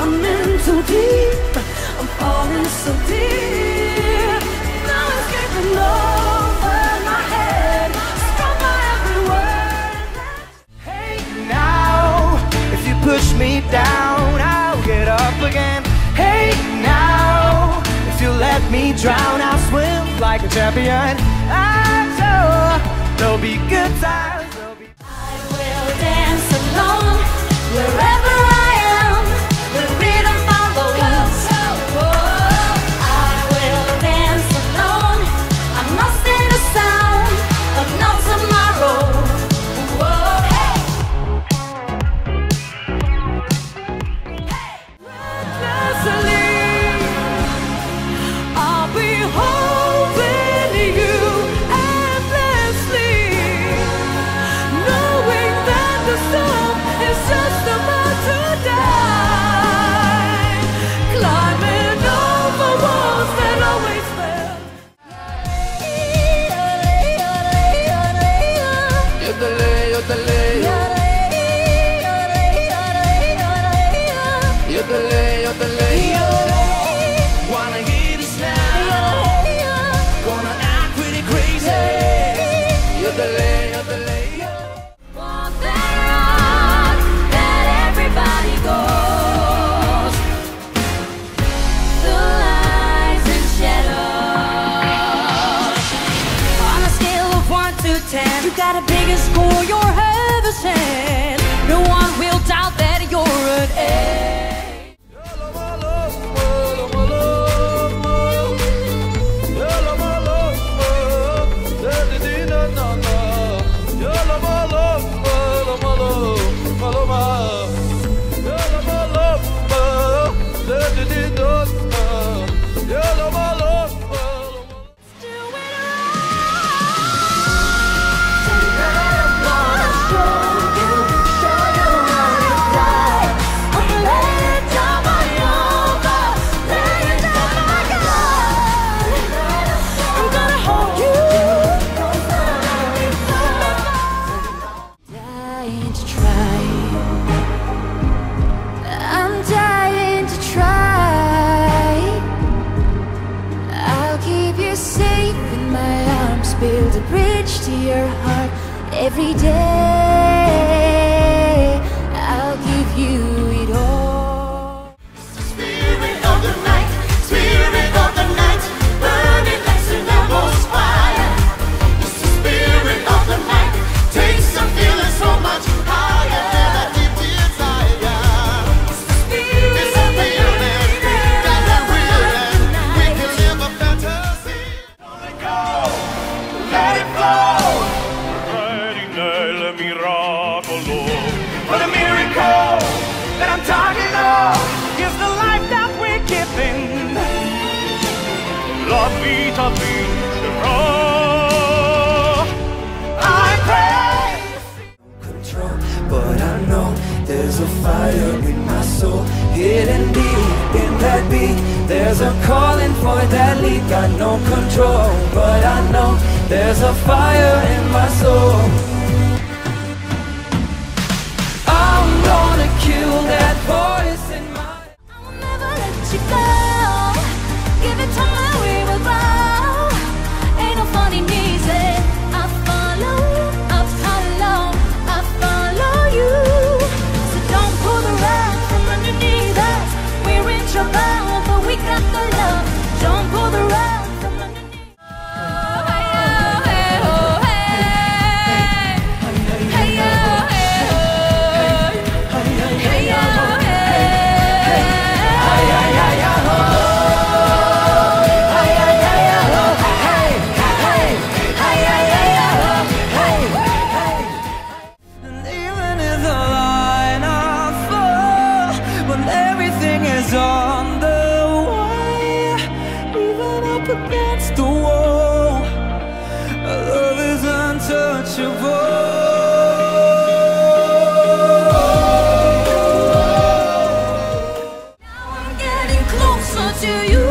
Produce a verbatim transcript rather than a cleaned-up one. I'm in so deep, I'm falling so deep. No escaping over my head, strung by every word. Hey now, if you push me down, I'll get up again. Hey now, if you let me drown, I'll swim like a champion. I'm sure there'll be good times. You got a bigger score, you're heaven sent. No one will doubt that you're an A. Build a bridge to your heart every day. I'll give you it all. Spirit of the night, spirit of the night, burning like Cinnabon's fire. It's the spirit of the night, takes some feeling so much higher than a deep desire. It's the spirit of the night, that will end. We can live a fantasy. Let it go. Let it flow. Friday night, let me rock alone. For the miracle that I'm talking of is the life that we're giving. La vita vincerà. I pray. Control, but I know there's a fire in my soul, hidden deep in that beat. There's a calling for that lead. Got no control, but I know there's a fire in my soul. I'm gonna kill that voice in my... I will never let you go. Give it time and we will grow. Ain't no funny music. I follow, I follow, I follow you. So don't pull the rug from underneath us. We're in trouble, but we got the love. Don't pull the rug. Against the wall, our love is untouchable. Now I'm getting closer to you.